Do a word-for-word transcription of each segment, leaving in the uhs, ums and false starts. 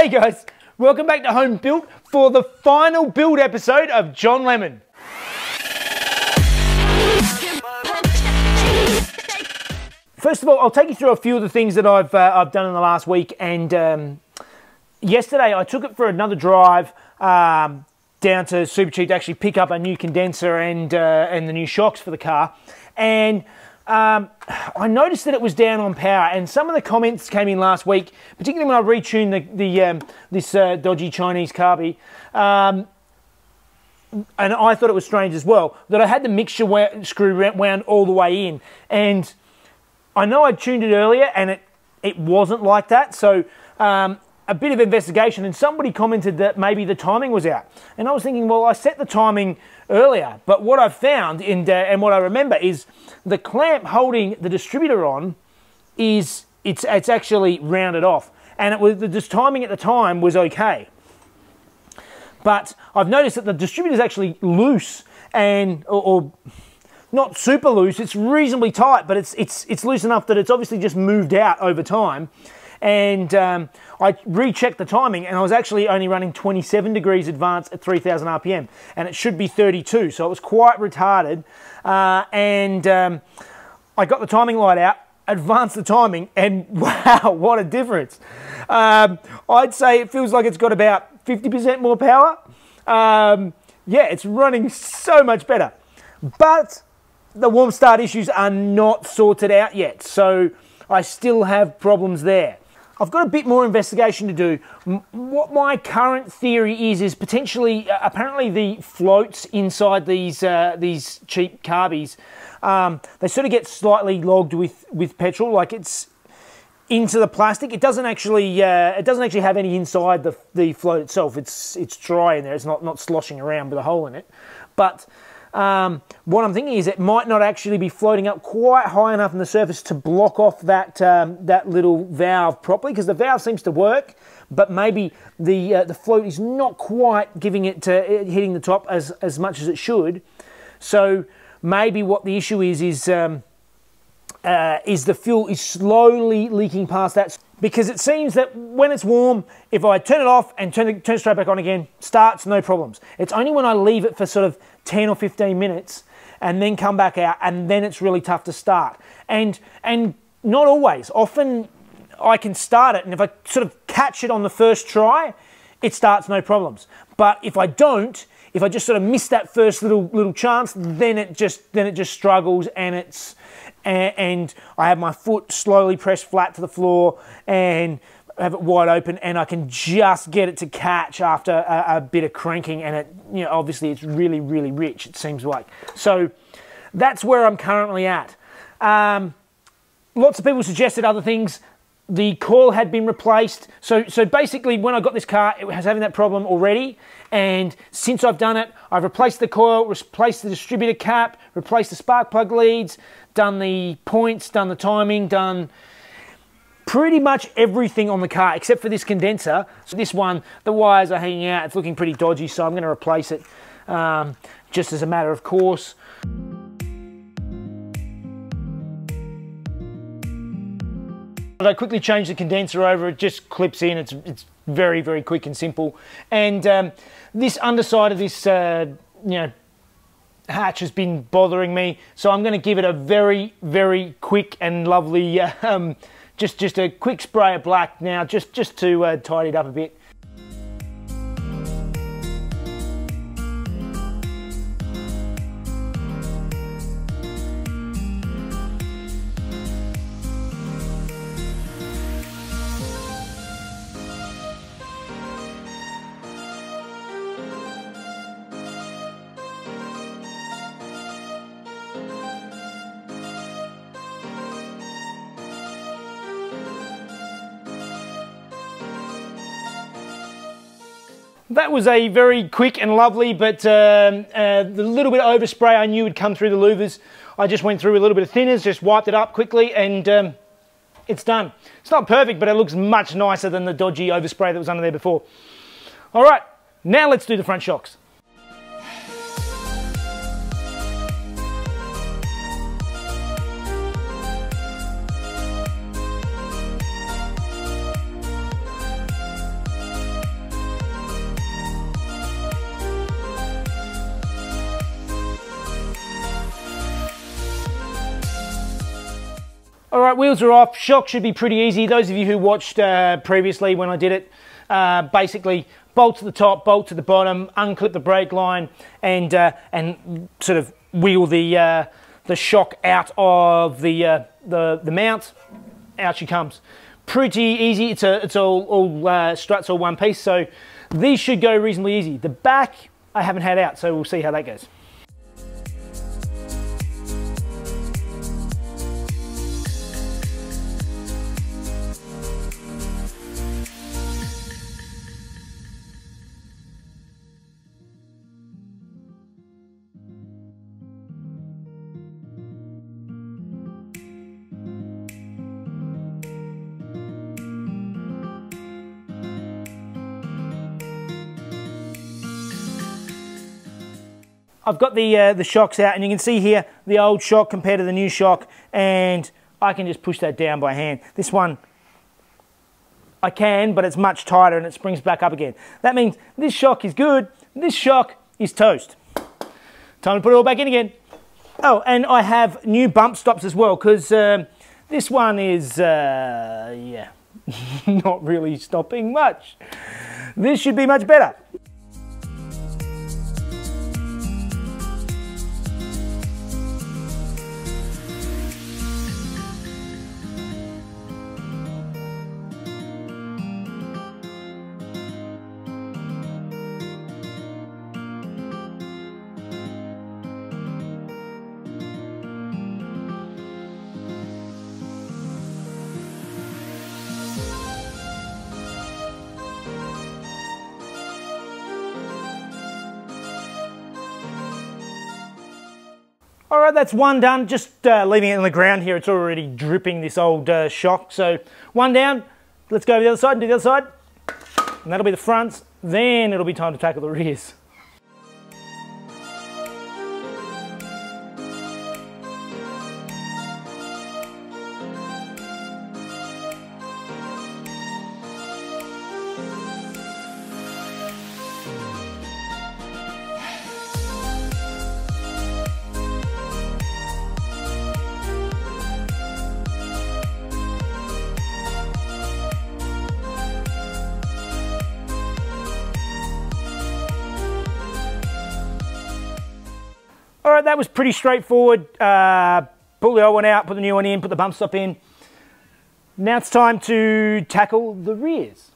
Hey guys, welcome back to Home Built for the final build episode of John Lemon. First of all, I'll take you through a few of the things that I've, uh, I've done in the last week. And um, yesterday I took it for another drive um, down to Supercheap to actually pick up a new condenser and, uh, and the new shocks for the car. And Um, I noticed that it was down on power, and some of the comments came in last week, particularly when I retuned the, the, um, this uh, dodgy Chinese carby, um, and I thought it was strange as well, that I had the mixture screw wound all the way in. And I know I tuned it earlier, and it, it wasn't like that, so um, a bit of investigation, and somebody commented that maybe the timing was out. And I was thinking, well, I set the timing earlier, but what I found in, uh, and what I remember is the clamp holding the distributor on is it's it's actually rounded off, and it was the this timing at the time was okay, but I've noticed that the distributor is actually loose and or, or not super loose. It's reasonably tight, but it's it's it's loose enough that it's obviously just moved out over time. And um, I rechecked the timing, and I was actually only running twenty-seven degrees advance at three thousand R P M, and it should be thirty-two, so it was quite retarded. Uh, and um, I got the timing light out, advanced the timing, and wow, what a difference. Um, I'd say it feels like it's got about fifty percent more power. Um, yeah, it's running so much better. But the warm start issues are not sorted out yet, so I still have problems there. I've got a bit more investigation to do. What my current theory is, is potentially, uh, apparently the floats inside these uh, these cheap carbies, um, they sort of get slightly logged with, with petrol, like it's into the plastic. It doesn't actually, uh, it doesn't actually have any inside the, the float itself. It's, it's dry in there, it's not, not sloshing around with a hole in it. But Um, what I'm thinking is it might not actually be floating up quite high enough in the surface to block off that um, that little valve properly, because the valve seems to work, but maybe the uh, the float is not quite giving it to it hitting the top as as much as it should. So maybe what the issue is is um, uh, is the fuel is slowly leaking past that, because it seems that when it's warm, if I turn it off and turn it, turn it straight back on again, starts no problems. It's only when I leave it for sort of ten or fifteen minutes and then come back out, and then it's really tough to start. And and not always. Often I can start it, and if I sort of catch it on the first try, it starts no problems. But if I don't, if I just sort of miss that first little little chance, then it just then it just struggles, and it's and, and I have my foot slowly pressed flat to the floor and have it wide open, and I can just get it to catch after a, a bit of cranking, and it, you know, obviously it's really, really rich, it seems like. So that's where I'm currently at. Um, lots of people suggested other things. The coil had been replaced. So, so basically when I got this car, it was having that problem already. And since I've done it, I've replaced the coil, replaced the distributor cap, replaced the spark plug leads, done the points, done the timing, done pretty much everything on the car except for this condenser. So this one, the wires are hanging out, it's looking pretty dodgy, so I'm gonna replace it um, just as a matter of course. But I quickly changed the condenser over, it just clips in, it's, it's very, very quick and simple. And um, this underside of this uh, you know, hatch has been bothering me, so I'm gonna give it a very, very quick and lovely um, Just, just a quick spray of black now, just, just to uh, tidy it up a bit. That was a very quick and lovely, but um, uh, the little bit of overspray I knew would come through the louvers. I just went through a little bit of thinners, just wiped it up quickly, and um, it's done. It's not perfect, but it looks much nicer than the dodgy overspray that was under there before. All right, now let's do the front shocks. All right, wheels are off. Shock should be pretty easy. Those of you who watched uh, previously when I did it, uh, basically bolt to the top, bolt to the bottom, unclip the brake line, and uh, and sort of wheel the uh, the shock out of the uh, the the mount. Out she comes. Pretty easy. It's a it's all all uh, struts, all one piece. So these should go reasonably easy. The back I haven't had out, so we'll see how that goes. I've got the, uh, the shocks out, and you can see here the old shock compared to the new shock, and I can just push that down by hand. This one, I can, but it's much tighter and it springs back up again. That means this shock is good, this shock is toast. Time to put it all back in again. Oh, and I have new bump stops as well, because um, this one is, uh, yeah, not really stopping much. This should be much better. All right, that's one done. Just uh, leaving it on the ground here. It's already dripping, this old uh, shock. So one down. Let's go over the other side and do the other side. And that'll be the fronts. Then it'll be time to tackle the rears. All right, that was pretty straightforward. Uh, pull the old one out, put the new one in, put the bump stop in. Now it's time to tackle the rears.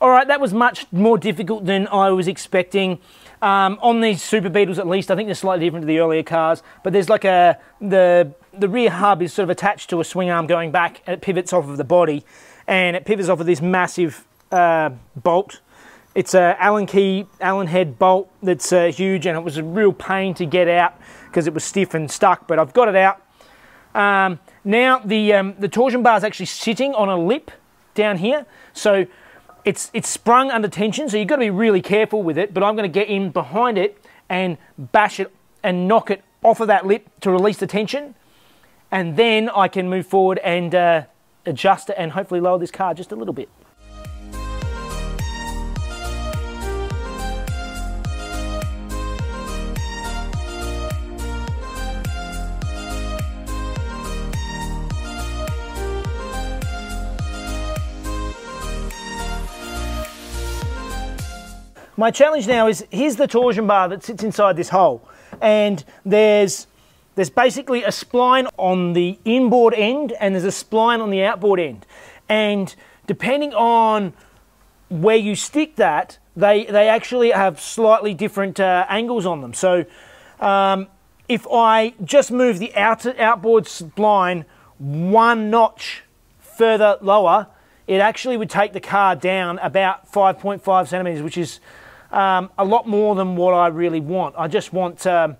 All right, that was much more difficult than I was expecting. Um, on these Super Beetles, at least, I think they're slightly different to the earlier cars, but there's like a, the, the rear hub is sort of attached to a swing arm going back, and it pivots off of the body, and it pivots off of this massive uh, bolt. It's an Allen key, Allen head bolt that's uh, huge, and it was a real pain to get out because it was stiff and stuck, but I've got it out. Um, now, the, um, the torsion bar is actually sitting on a lip down here, so It's, it's sprung under tension, so you've got to be really careful with it, but I'm going to get in behind it and bash it and knock it off of that lip to release the tension, and then I can move forward and uh, adjust it and hopefully lower this car just a little bit. My challenge now is, here's the torsion bar that sits inside this hole, and there's, there's basically a spline on the inboard end and there's a spline on the outboard end. And depending on where you stick that, they, they actually have slightly different uh, angles on them. So um, if I just move the outer, outboard spline one notch further lower, it actually would take the car down about five point five centimeters, which is um, a lot more than what I really want. I just want, um,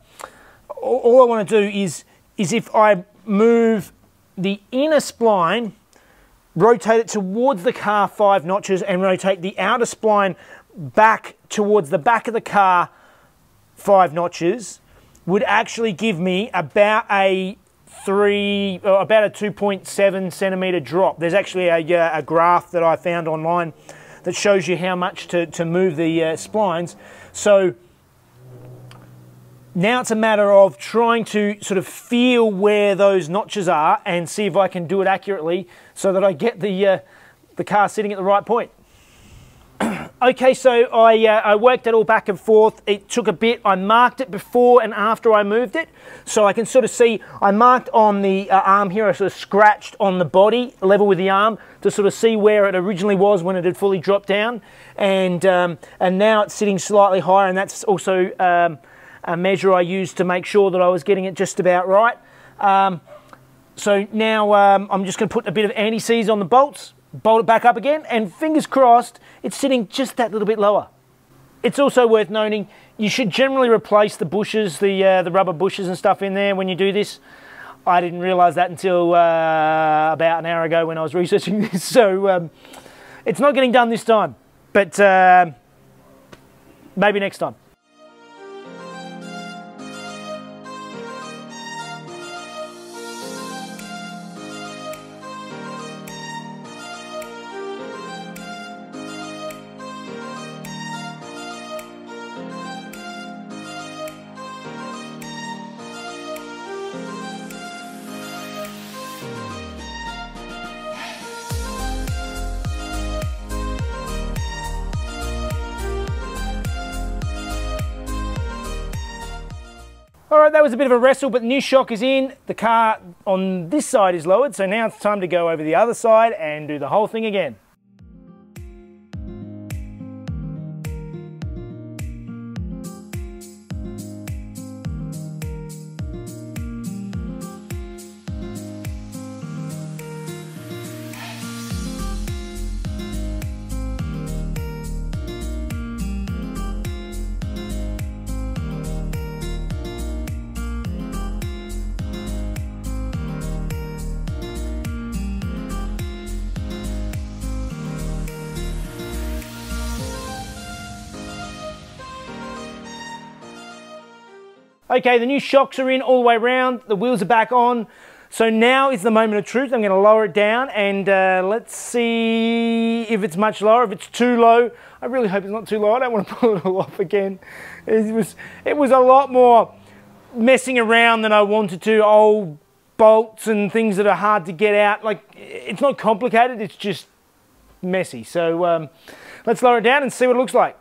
all I want to do is, is if I move the inner spline rotate it towards the car five notches and rotate the outer spline back towards the back of the car five notches, would actually give me about a three, or about a two point seven centimeter drop. There's actually a, a graph that I found online that shows you how much to, to move the uh, splines. So now it's a matter of trying to sort of feel where those notches are and see if I can do it accurately so that I get the, uh, the car sitting at the right point. Okay, so I, uh, I worked it all back and forth. It took a bit. I marked it before and after I moved it. So I can sort of see, I marked on the uh, arm here, I sort of scratched on the body, level with the arm, to sort of see where it originally was when it had fully dropped down. And, um, and now it's sitting slightly higher, and that's also um, a measure I used to make sure that I was getting it just about right. Um, so now um, I'm just going to put a bit of anti-seize on the bolts, bolt it back up again, and fingers crossed it's sitting just that little bit lower. It's also worth noting you should generally replace the bushes, the uh, the rubber bushes and stuff in there when you do this. I didn't realize that until uh, about an hour ago when I was researching this, so um, it's not getting done this time, but uh, maybe next time. Alright, that was a bit of a wrestle, but the new shock is in. The car on this side is lowered, so now it's time to go over the other side and do the whole thing again. Okay, the new shocks are in all the way around, the wheels are back on, so now is the moment of truth. I'm going to lower it down and uh, let's see if it's much lower, if it's too low. I really hope it's not too low, I don't want to pull it all off again. It was, it was a lot more messing around than I wanted to, old bolts and things that are hard to get out. Like, it's not complicated, it's just messy. So um, let's lower it down and see what it looks like.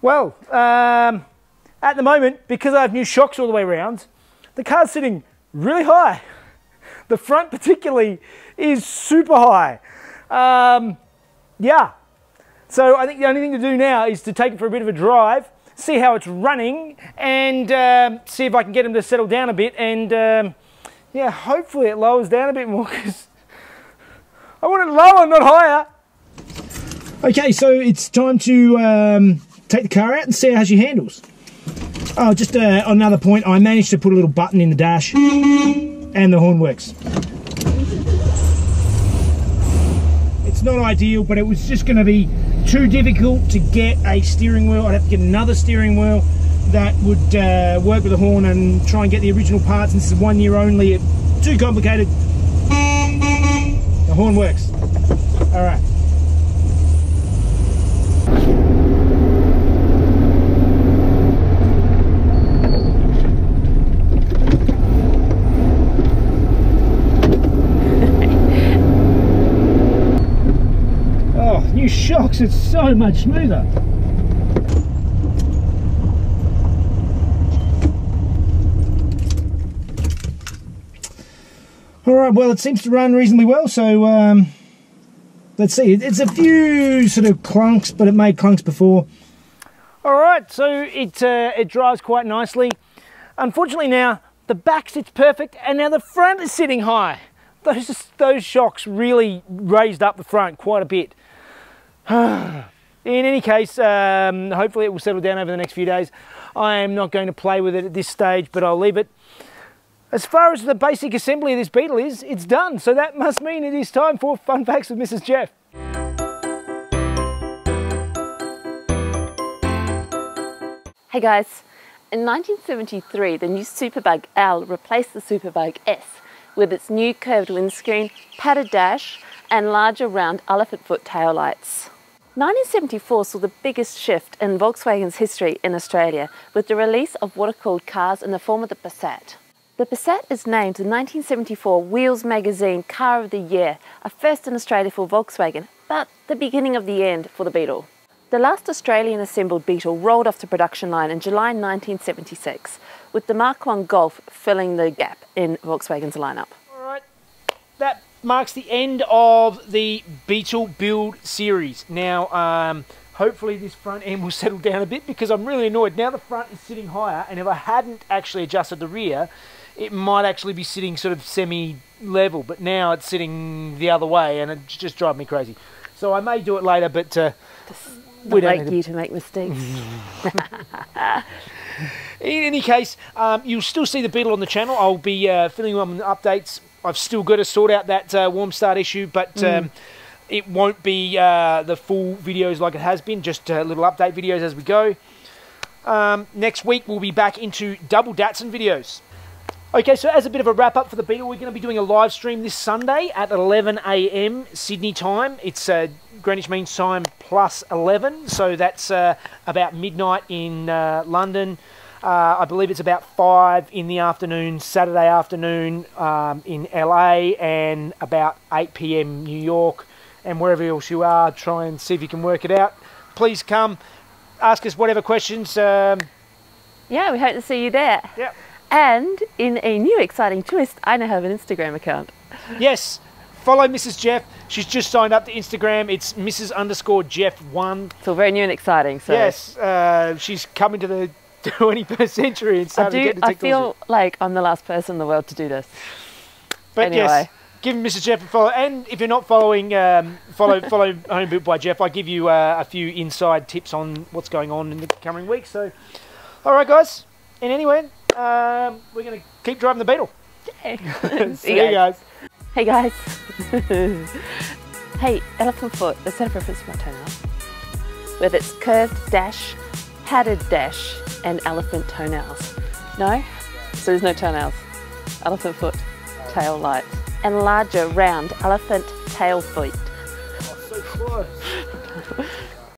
Well, um, at the moment, because I have new shocks all the way around, the car's sitting really high. The front particularly is super high. Um, yeah. So I think the only thing to do now is to take it for a bit of a drive, see how it's running, and um, see if I can get them to settle down a bit. And um, yeah, hopefully it lowers down a bit more, because I want it lower, not higher. Okay, so it's time to... Um take the car out and see how she handles. Oh, just uh, another point, I managed to put a little button in the dash and the horn works. It's not ideal, but it was just going to be too difficult to get a steering wheel. I'd have to get another steering wheel that would uh, work with a horn and try and get the original parts. This is one year only, it's too complicated. The horn works. All right. Shocks, it's so much smoother. All right, well, it seems to run reasonably well, so um, let's see. It's a few sort of clunks, but it made clunks before. All right, so it, uh, it drives quite nicely. Unfortunately now, the back sits perfect, and now the front is sitting high. Those, those shocks really raised up the front quite a bit. In any case, um, hopefully it will settle down over the next few days. I am not going to play with it at this stage, but I'll leave it. As far as the basic assembly of this Beetle is, it's done. So that must mean it is time for Fun Facts with Missus Jeff. Hey guys, in nineteen seventy-three, the new Superbug L replaced the Superbug S with its new curved windscreen, padded dash, and larger round elephant foot taillights. nineteen seventy-four saw the biggest shift in Volkswagen's history in Australia with the release of what are called cars in the form of the Passat. The Passat is named the nineteen seventy-four Wheels Magazine Car of the Year, a first in Australia for Volkswagen, but the beginning of the end for the Beetle. The last Australian assembled Beetle rolled off the production line in July nineteen seventy-six, with the Mark one Golf filling the gap in Volkswagen's lineup. All right, that marks the end of the Beetle build series. Now, um, hopefully this front end will settle down a bit, because I'm really annoyed. Now the front is sitting higher, and if I hadn't actually adjusted the rear, it might actually be sitting sort of semi-level, but now it's sitting the other way, and it just drives me crazy. So I may do it later, but... Uh, We don't like you to make mistakes. In any case, um, you'll still see the Beetle on the channel. I'll be uh, filling you on updates. I've still got to sort out that uh, warm start issue, but mm. um, it won't be uh, the full videos like it has been, just uh, little update videos as we go. Um, next week, we'll be back into double Datsun videos. Okay, so as a bit of a wrap-up for the Beetle, we're going to be doing a live stream this Sunday at eleven A M Sydney time. It's uh, Greenwich Mean Time plus eleven, so that's uh, about midnight in uh, London. Uh, I believe it's about five in the afternoon, Saturday afternoon um, in L A, and about eight P M New York, and wherever else you are, try and see if you can work it out. Please come, ask us whatever questions. Um, yeah, we hope to see you there. Yeah. And in a new exciting twist, I now have an Instagram account. Yes, follow Missus Jeff. She's just signed up to Instagram. It's Missus underscore Jeff one. It's all very new and exciting. So yes, uh, she's coming to the twenty-first century and starting to get to technology. I feel like I'm the last person in the world to do this. But anyway. Yes, give Missus Jeff a follow. And if you're not following, um, follow follow Home Built by Jeff. I give you uh, a few inside tips on what's going on in the coming week. So, all right, guys. And anyway. Um, we're going to keep driving the Beetle. Yeah. See you guys. Hey guys. Hey, elephant foot. Is that a reference to my toenail? With its curved dash, padded dash, and elephant toenails. No? So there's no toenails. Elephant foot, tail lights, and larger round elephant tail feet. Oh, so close.